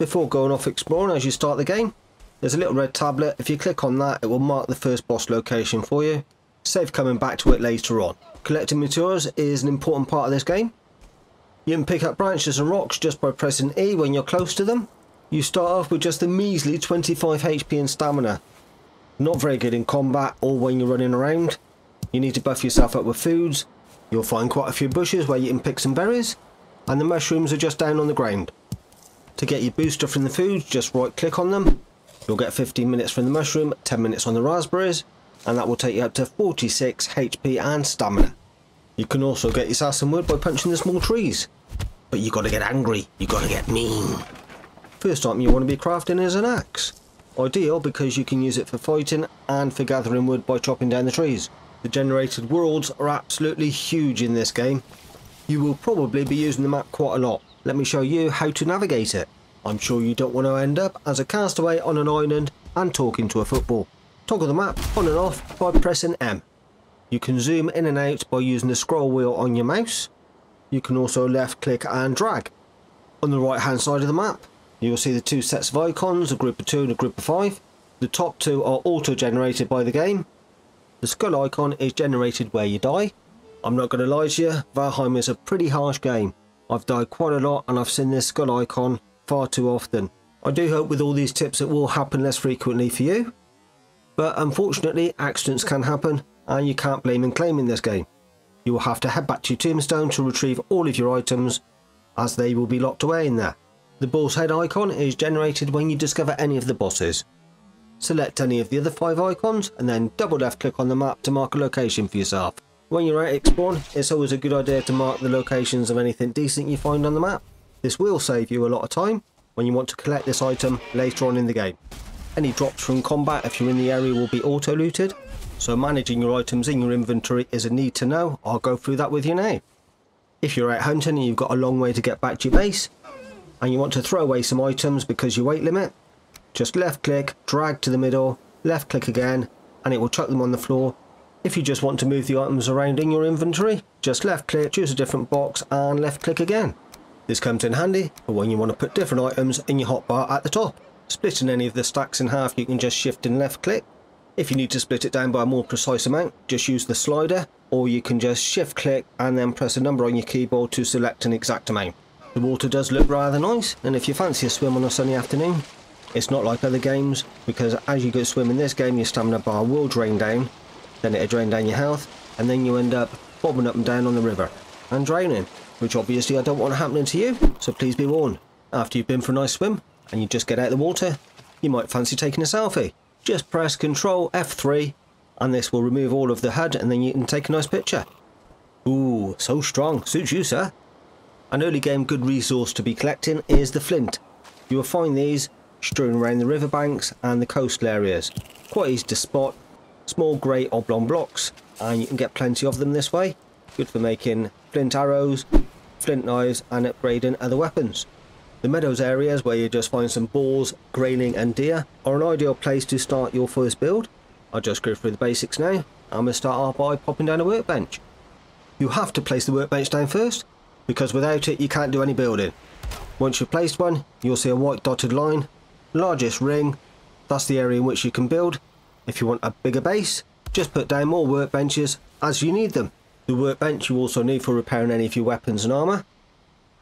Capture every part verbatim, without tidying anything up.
Before going off exploring as you start the game, there's a little red tablet. If you click on that, it will mark the first boss location for you, save coming back to it later on. Collecting materials is an important part of this game. You can pick up branches and rocks just by pressing E when you're close to them. You start off with just a measly twenty-five H P and stamina. Not very good in combat or when you're running around. You need to buff yourself up with foods. You'll find quite a few bushes where you can pick some berries, and the mushrooms are just down on the ground. To get your booster from the foods, just right click on them. You'll get fifteen minutes from the mushroom, ten minutes on the raspberries, and that will take you up to forty-six H P and stamina. You can also get yourself some wood by punching the small trees. But you gotta get angry, you gotta get mean. First item you want to be crafting is an axe. Ideal because you can use it for fighting and for gathering wood by chopping down the trees. The generated worlds are absolutely huge in this game. You will probably be using the map quite a lot. Let me show you how to navigate it. I'm sure you don't want to end up as a castaway on an island and talking to a football. Toggle the map on and off by pressing M. You can zoom in and out by using the scroll wheel on your mouse. You can also left click and drag. On the right hand side of the map, you will see the two sets of icons, a group of two and a group of five. The top two are auto generated by the game. The skull icon is generated where you die. I'm not going to lie to you, Valheim is a pretty harsh game. I've died quite a lot and I've seen this skull icon far too often. I do hope with all these tips it will happen less frequently for you. But unfortunately accidents can happen and you can't blame and claim in this game. You will have to head back to your tombstone to retrieve all of your items as they will be locked away in there. The boss head icon is generated when you discover any of the bosses. Select any of the other five icons and then double left click on the map to mark a location for yourself. When you're out exploring, it's always a good idea to mark the locations of anything decent you find on the map. This will save you a lot of time when you want to collect this item later on in the game. Any drops from combat if you're in the area will be auto looted, so managing your items in your inventory is a need to know. I'll go through that with you now. If you're out hunting and you've got a long way to get back to your base and you want to throw away some items because your weight limit, just left click, drag to the middle, left click again, and it will chuck them on the floor. If you just want to move the items around in your inventory, just left click, choose a different box and left click again. This comes in handy for when you want to put different items in your hotbar at the top. Splitting any of the stacks in half, you can just shift and left click. If you need to split it down by a more precise amount, just use the slider, or you can just shift click and then press a number on your keyboard to select an exact amount. The water does look rather nice, and if you fancy a swim on a sunny afternoon, it's not like other games, because as you go swim in this game your stamina bar will drain down, then it'll drain down your health, and then you end up bobbing up and down on the river and drowning, which obviously I don't want happening to you, so please be warned. After you've been for a nice swim and you just get out of the water, you might fancy taking a selfie. Just press control F three and this will remove all of the H U D and then you can take a nice picture. Ooh, so strong, suits you sir. An early game good resource to be collecting is the flint. You will find these strewn around the riverbanks and the coastal areas. Quite easy to spot, small grey oblong blocks, and you can get plenty of them this way. Good for making flint arrows, flint knives and upgrading other weapons. The meadows areas where you just find some boars, grayling and deer are an ideal place to start your first build. I'll just go through the basics now. I'm going to start off by popping down a workbench. You have to place the workbench down first, because without it you can't do any building. Once you've placed one, you'll see a white dotted line. Largest ring, that's the area in which you can build. If you want a bigger base, just put down more workbenches as you need them. The workbench you also need for repairing any of your weapons and armour.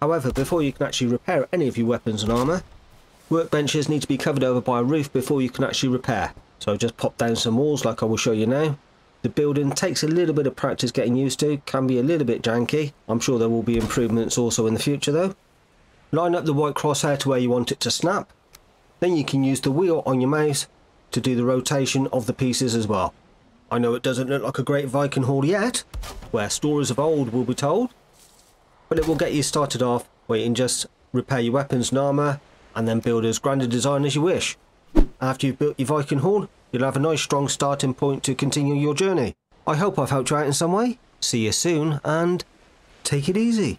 However, before you can actually repair any of your weapons and armour, workbenches need to be covered over by a roof before you can actually repair. So just pop down some walls like I will show you now. The building takes a little bit of practice getting used to, can be a little bit janky. I'm sure there will be improvements also in the future though. Line up the white crosshair to where you want it to snap. Then you can use the wheel on your mouse to do the rotation of the pieces as well. I know it doesn't look like a great Viking hall yet, where stories of old will be told, but it will get you started off where you can just repair your weapons and armour and then build as grand a design as you wish. After you've built your Viking hall, you'll have a nice strong starting point to continue your journey. I hope I've helped you out in some way. See you soon and take it easy.